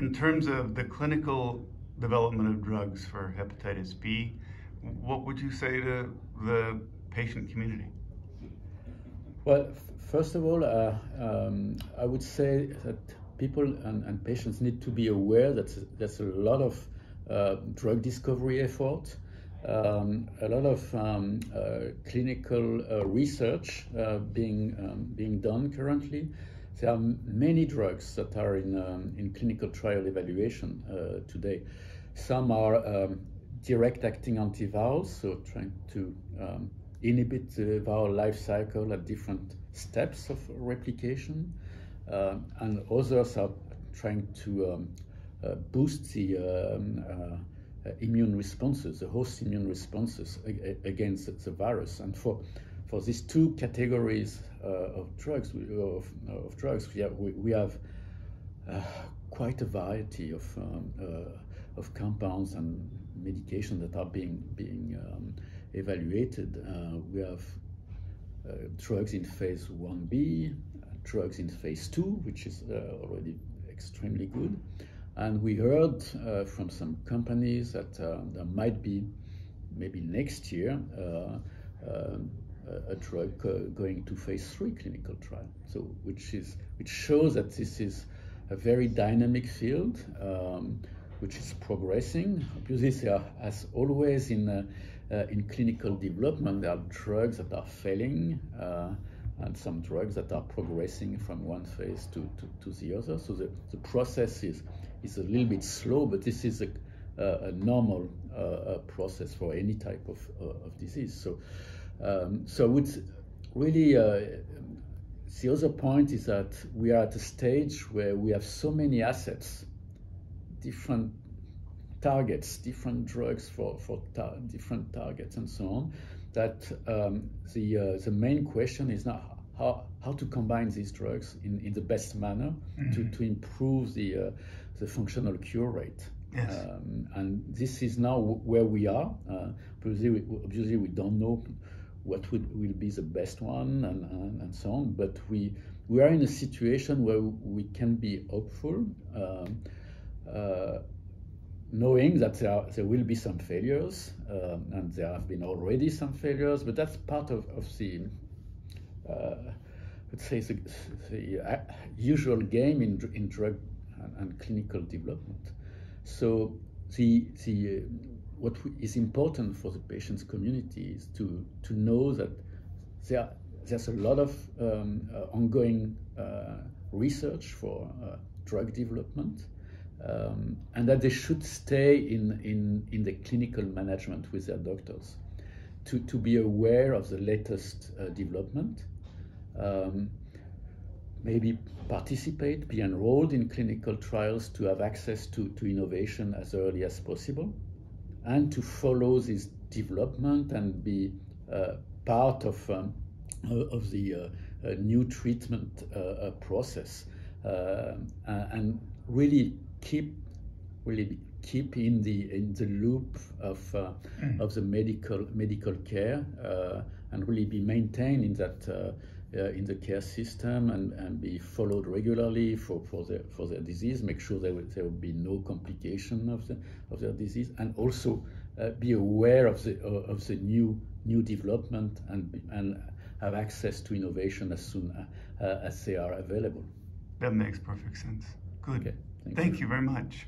In terms of the clinical development of drugs for hepatitis B, what would you say to the patient community? Well, first of all, I would say that people and patients need to be aware that there's a lot of drug discovery effort, a lot of clinical research being done currently. There are many drugs that are in clinical trial evaluation today. Some are direct-acting antivirals, so trying to inhibit the viral life cycle at different steps of replication, and others are trying to boost the immune responses, the host immune responses against the virus. And for these two categories of drugs, we have quite a variety of compounds and medications that are being evaluated. We have drugs in phase 1B, drugs in phase 2, which is already extremely good. And we heard from some companies that there might be, maybe next year, a drug going to phase 3 clinical trial. So, which shows that this is a very dynamic field, which is progressing. Obviously, there are, as always in clinical development, there are drugs that are failing and some drugs that are progressing from one phase to the other. So the process is a little bit slow, but this is a normal process for any type of disease. So, so I would really, the other point is that we are at a stage where we have so many assets, different targets, different drugs for different targets and so on, that the main question is now how to combine these drugs in the best manner to improve the functional cure rate. Yes. And this is now where we are. Obviously we don't know what will be the best one and so on, but we are in a situation where we can be hopeful, knowing that there will be some failures, and there have been already some failures, but that's part of the, let's say, the usual game in drug and clinical development. So the what is important for the patient's community is to know that there's a lot of ongoing research for drug development. And that they should stay in the clinical management with their doctors to be aware of the latest development, maybe participate, be enrolled in clinical trials to have access to innovation as early as possible, and to follow this development and be part of the new treatment process, and really keep in the loop of the medical care, and really be maintained in that in the care system, and be followed regularly for their disease. Make sure there will be no complication of their disease, and also be aware of the new development and have access to innovation as soon as they are available. That makes perfect sense. Good. Okay. Thank you very much.